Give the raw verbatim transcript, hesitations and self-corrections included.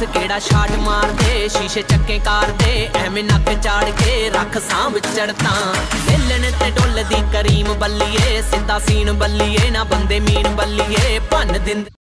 दस केड़ा शाट मार दे, शीशे चक्के कार दे, ऐवें नक चाड़ के रख सांभ चढ़ता। बेलन ते ढोल दी करीम बल्लिए, सिद्धा सीन बल्लिए, ना बंदे मीन बल्लिए, भन्न दिंदे।